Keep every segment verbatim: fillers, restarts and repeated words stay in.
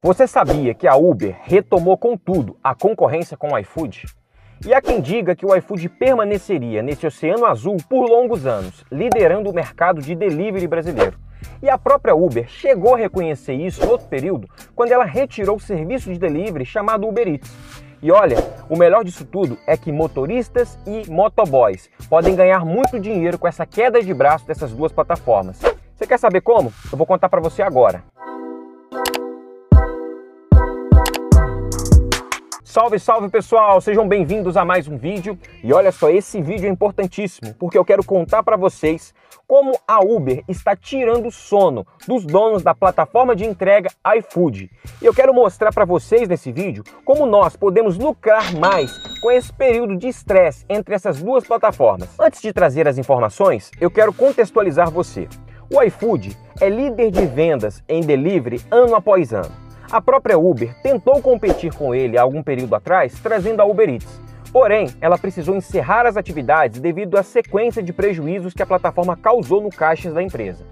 Você sabia que a Uber retomou com tudo a concorrência com o iFood? E há quem diga que o iFood permaneceria nesse oceano azul por longos anos, liderando o mercado de delivery brasileiro. E a própria Uber chegou a reconhecer isso no outro período, quando ela retirou o serviço de delivery chamado Uber Eats. E olha, o melhor disso tudo é que motoristas e motoboys podem ganhar muito dinheiro com essa queda de braço dessas duas plataformas. Você quer saber como? Eu vou contar para você agora. Salve, salve pessoal! Sejam bem-vindos a mais um vídeo. E olha só, esse vídeo é importantíssimo, porque eu quero contar para vocês como a Uber está tirando o sono dos donos da plataforma de entrega iFood. E eu quero mostrar para vocês nesse vídeo como nós podemos lucrar mais com esse período de estresse entre essas duas plataformas. Antes de trazer as informações, eu quero contextualizar você. O iFood é líder de vendas em delivery ano após ano. A própria Uber tentou competir com ele há algum período atrás, trazendo a Uber Eats. Porém, ela precisou encerrar as atividades devido à sequência de prejuízos que a plataforma causou no caixa da empresa.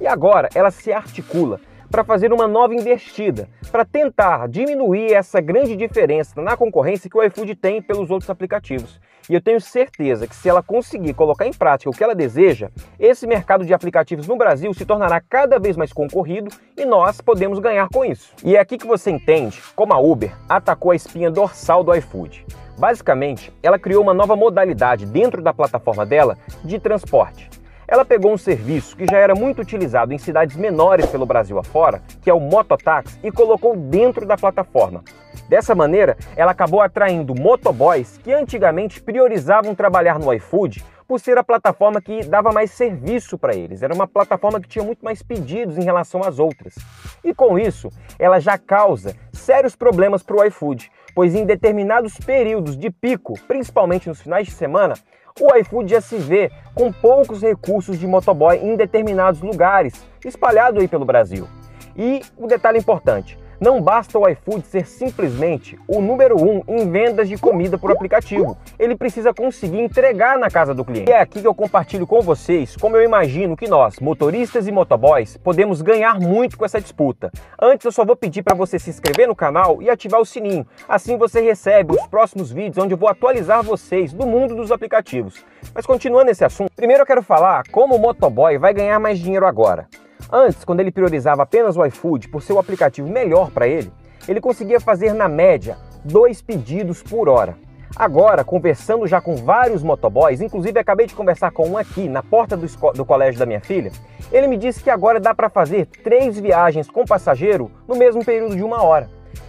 E agora ela se articula para fazer uma nova investida, para tentar diminuir essa grande diferença na concorrência que o iFood tem pelos outros aplicativos. E eu tenho certeza que se ela conseguir colocar em prática o que ela deseja, esse mercado de aplicativos no Brasil se tornará cada vez mais concorrido e nós podemos ganhar com isso. E é aqui que você entende como a Uber atacou a espinha dorsal do iFood. Basicamente, ela criou uma nova modalidade dentro da plataforma dela de transporte. Ela pegou um serviço que já era muito utilizado em cidades menores pelo Brasil afora, que é o Moto Táxi, e colocou dentro da plataforma. Dessa maneira, ela acabou atraindo motoboys que antigamente priorizavam trabalhar no iFood por ser a plataforma que dava mais serviço para eles. Era uma plataforma que tinha muito mais pedidos em relação às outras. E com isso, ela já causa sérios problemas para o iFood, pois em determinados períodos de pico, principalmente nos finais de semana, o iFood já se vê com poucos recursos de motoboy em determinados lugares, espalhado aí pelo Brasil. E um detalhe importante, não basta o iFood ser simplesmente o número um em vendas de comida por aplicativo. Ele precisa conseguir entregar na casa do cliente. E é aqui que eu compartilho com vocês como eu imagino que nós, motoristas e motoboys, podemos ganhar muito com essa disputa. Antes eu só vou pedir para você se inscrever no canal e ativar o sininho. Assim você recebe os próximos vídeos onde eu vou atualizar vocês do mundo dos aplicativos. Mas continuando esse assunto, primeiro eu quero falar como o motoboy vai ganhar mais dinheiro agora. Antes, quando ele priorizava apenas o iFood por ser o aplicativo melhor para ele, ele conseguia fazer, na média, dois pedidos por hora. Agora, conversando já com vários motoboys, inclusive acabei de conversar com um aqui na porta do, do colégio da minha filha, ele me disse que agora dá para fazer três viagens com passageiro no mesmo período de uma hora.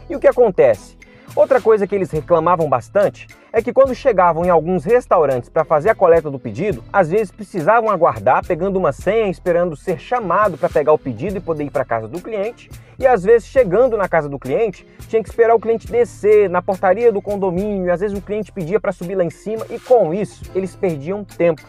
E o que acontece? Outra coisa que eles reclamavam bastante é que quando chegavam em alguns restaurantes para fazer a coleta do pedido, às vezes precisavam aguardar, pegando uma senha, esperando ser chamado para pegar o pedido e poder ir para a casa do cliente. E às vezes, chegando na casa do cliente, tinha que esperar o cliente descer na portaria do condomínio, e às vezes o cliente pedia para subir lá em cima e com isso eles perdiam tempo.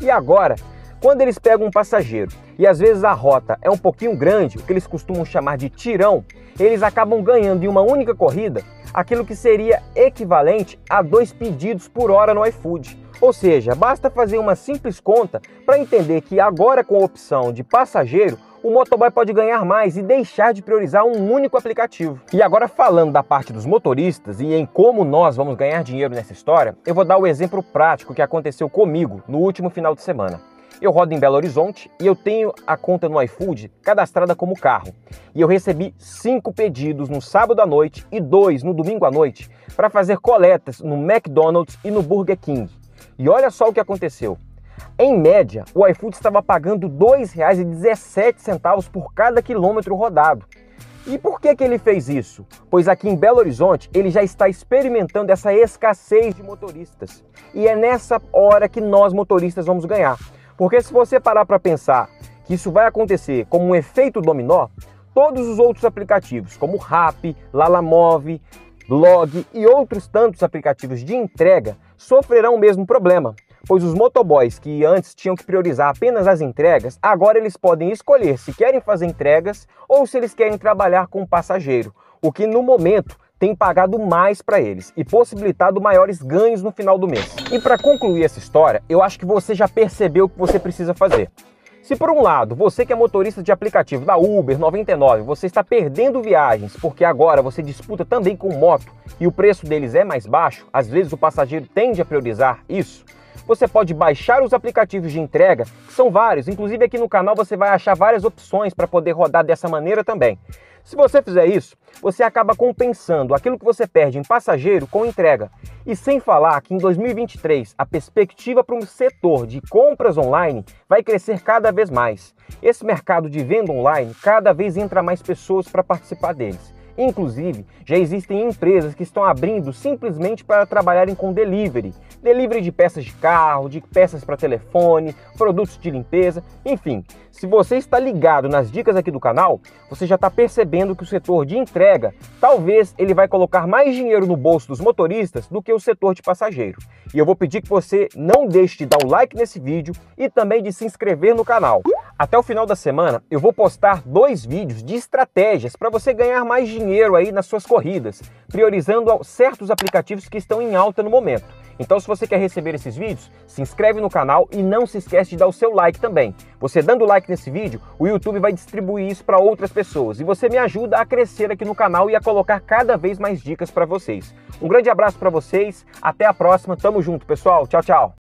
E agora, quando eles pegam um passageiro e às vezes a rota é um pouquinho grande, o que eles costumam chamar de tirão, eles acabam ganhando em uma única corrida aquilo que seria equivalente a dois pedidos por hora no iFood. Ou seja, basta fazer uma simples conta para entender que agora com a opção de passageiro, o motoboy pode ganhar mais e deixar de priorizar um único aplicativo. E agora falando da parte dos motoristas e em como nós vamos ganhar dinheiro nessa história, eu vou dar o exemplo prático que aconteceu comigo no último final de semana. Eu rodo em Belo Horizonte e eu tenho a conta no iFood cadastrada como carro. E eu recebi cinco pedidos no sábado à noite e dois no domingo à noite para fazer coletas no McDonald's e no Burger King. E olha só o que aconteceu. Em média, o iFood estava pagando dois reais e dezessete centavos por cada quilômetro rodado. E por que que ele fez isso? Pois aqui em Belo Horizonte ele já está experimentando essa escassez de motoristas. E é nessa hora que nós motoristas vamos ganhar. Porque se você parar para pensar que isso vai acontecer como um efeito dominó, todos os outros aplicativos, como Rappi, Lalamove, Log e outros tantos aplicativos de entrega, sofrerão o mesmo problema, pois os motoboys que antes tinham que priorizar apenas as entregas, agora eles podem escolher se querem fazer entregas ou se eles querem trabalhar com o passageiro, o que no momento tem pagado mais para eles e possibilitado maiores ganhos no final do mês. E para concluir essa história, eu acho que você já percebeu o que você precisa fazer. Se Se por um lado, você que é motorista de aplicativo da Uber noventa e nove, você está perdendo viagens porque agora você disputa também com moto e o preço deles é mais baixo, às vezes o passageiro tende a priorizar isso, você pode baixar os aplicativos de entrega, que são vários, inclusive aqui no canal você vai achar várias opções para poder rodar dessa maneira também. Se você fizer isso, você acaba compensando aquilo que você perde em passageiro com entrega. E sem falar que em dois mil e vinte e três a perspectiva para o setor de compras online vai crescer cada vez mais. Esse mercado de venda online cada vez entra mais pessoas para participar deles. Inclusive, já existem empresas que estão abrindo simplesmente para trabalharem com delivery. Delivery de peças de carro, de peças para telefone, produtos de limpeza, enfim. Se você está ligado nas dicas aqui do canal, você já está percebendo que o setor de entrega, talvez ele vai colocar mais dinheiro no bolso dos motoristas do que o setor de passageiro. E eu vou pedir que você não deixe de dar o like nesse vídeo e também de se inscrever no canal. Até o final da semana eu vou postar dois vídeos de estratégias para você ganhar mais dinheiro aí nas suas corridas, priorizando certos aplicativos que estão em alta no momento. Então, se você quer receber esses vídeos, se inscreve no canal e não se esquece de dar o seu like também. Você dando like nesse vídeo, o YouTube vai distribuir isso para outras pessoas e você me ajuda a crescer aqui no canal e a colocar cada vez mais dicas para vocês. Um grande abraço para vocês, até a próxima, tamo junto pessoal, tchau, tchau!